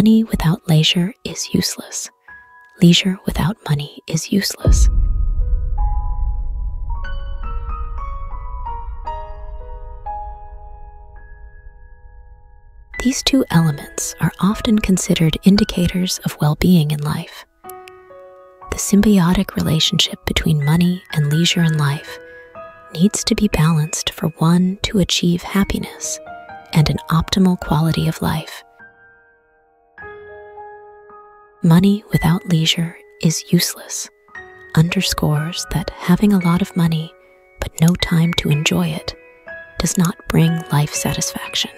Money without leisure is useless. Leisure without money is useless. These two elements are often considered indicators of well-being in life. The symbiotic relationship between money and leisure in life needs to be balanced for one to achieve happiness and an optimal quality of life. Money without leisure is useless underscores that having a lot of money but no time to enjoy it does not bring life satisfaction.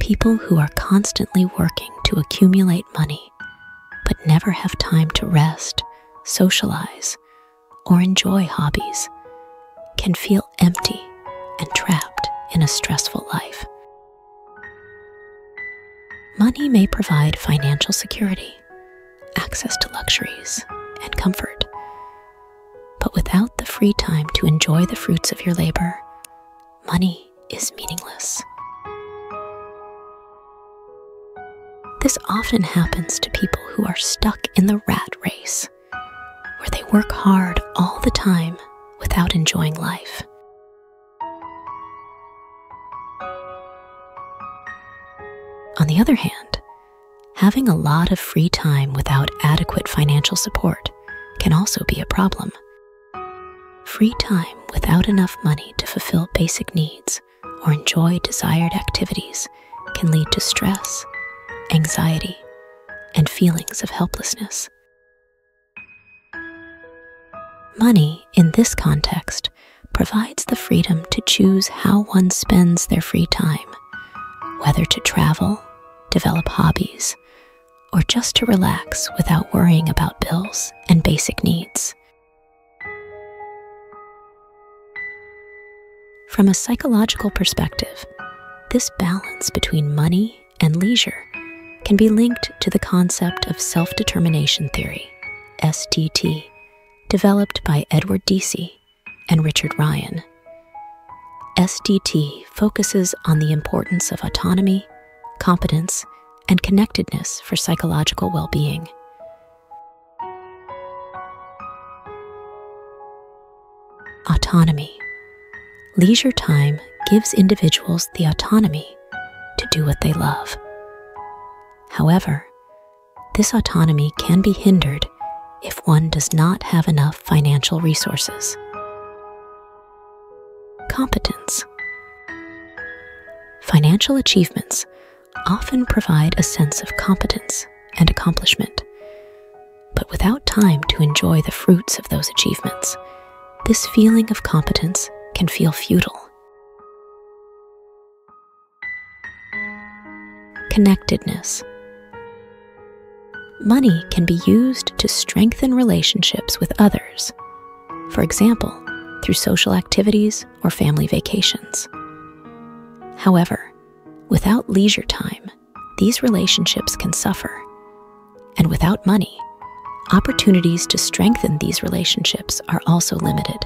People who are constantly working to accumulate money, but never have time to rest, socialize, or enjoy hobbies, can feel empty and trapped in a stressful life. Money may provide financial security, access to luxuries, and comfort, but without the free time to enjoy the fruits of your labor, money is meaningless. This often happens to people who are stuck in the rat race, where they work hard all the time without enjoying life. On the other hand, having a lot of free time without adequate financial support can also be a problem. Free time without enough money to fulfill basic needs or enjoy desired activities can lead to stress, anxiety, and feelings of helplessness. Money, in this context, provides the freedom to choose how one spends their free time, whether to travel, develop hobbies, or just to relax without worrying about bills and basic needs. From a psychological perspective, this balance between money and leisure can be linked to the concept of self-determination theory, SDT, developed by Edward Deci and Richard Ryan. SDT focuses on the importance of autonomy, competence, and connectedness for psychological well-being. Autonomy. Leisure time gives individuals the autonomy to do what they love. However, this autonomy can be hindered if one does not have enough financial resources. Competence. Financial achievements often provide a sense of competence and accomplishment, but without time to enjoy the fruits of those achievements, this feeling of competence can feel futile. Connectedness. Money can be used to strengthen relationships with others, for example, through social activities or family vacations. However, without leisure time, these relationships can suffer, and without money, opportunities to strengthen these relationships are also limited.